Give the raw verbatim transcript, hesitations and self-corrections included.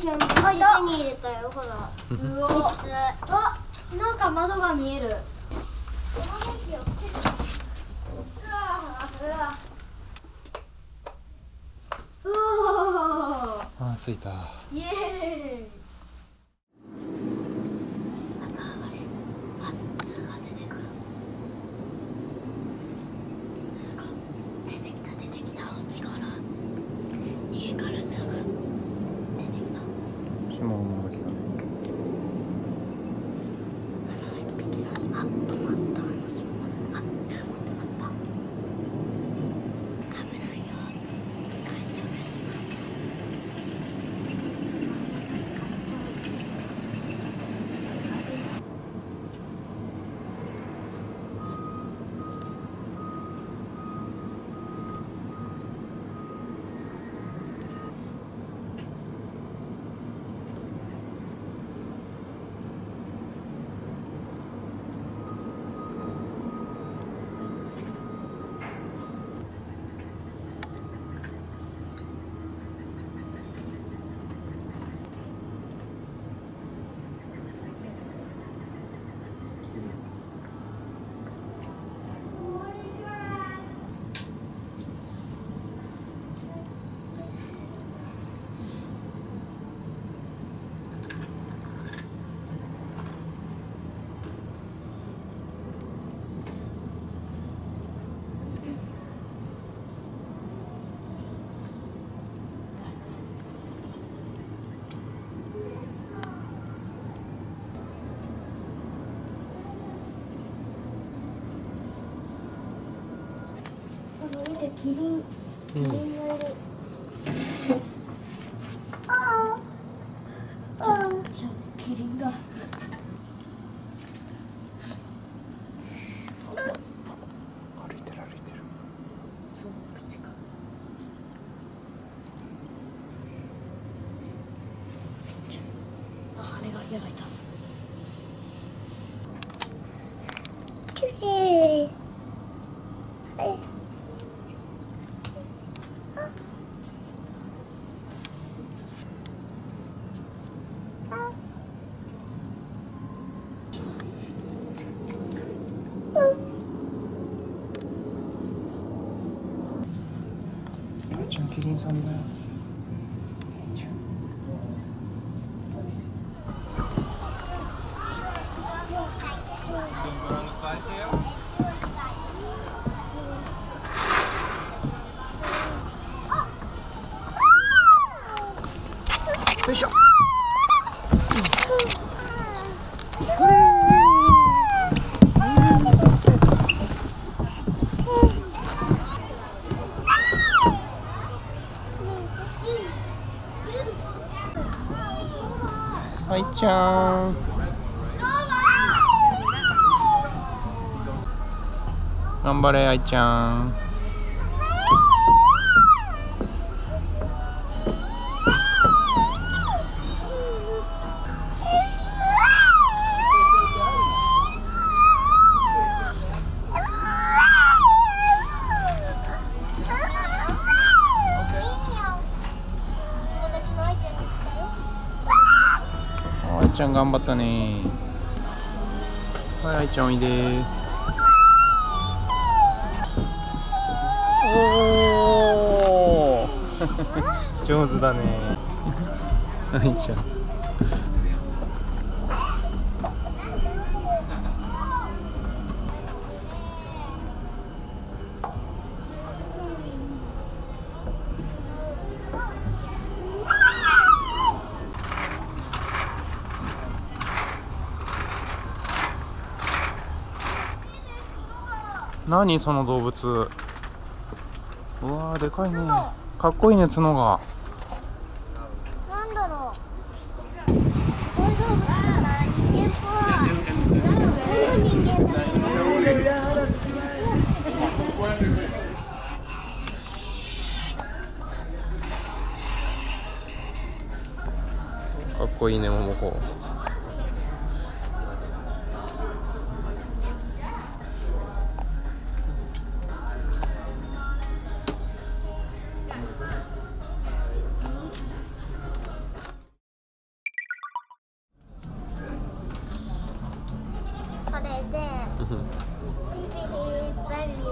ちゃん、手に入れたよ、ほら。うわ、なんか窓が見える。あ、着いた。イエーイ。キリン、キリンがいる。ああ、ああ、じゃあキリンだ。歩いてる歩いてる。そう口か。あ、羽が開いた。きれい。はい。キリンさんだよ。よいしょ。Aiちゃん、頑張れ愛ちゃん。愛ちゃん頑張ったね。はい、愛ちゃんおいでー。おー上手だね愛ちゃん。何その動物。うわー、でかいね。かっこいいね、角が。なんだろう、これ動物じゃない、人間っぽい。ほんと人間だね。かっこいいね、桃子。で、いちびきいっぱい見え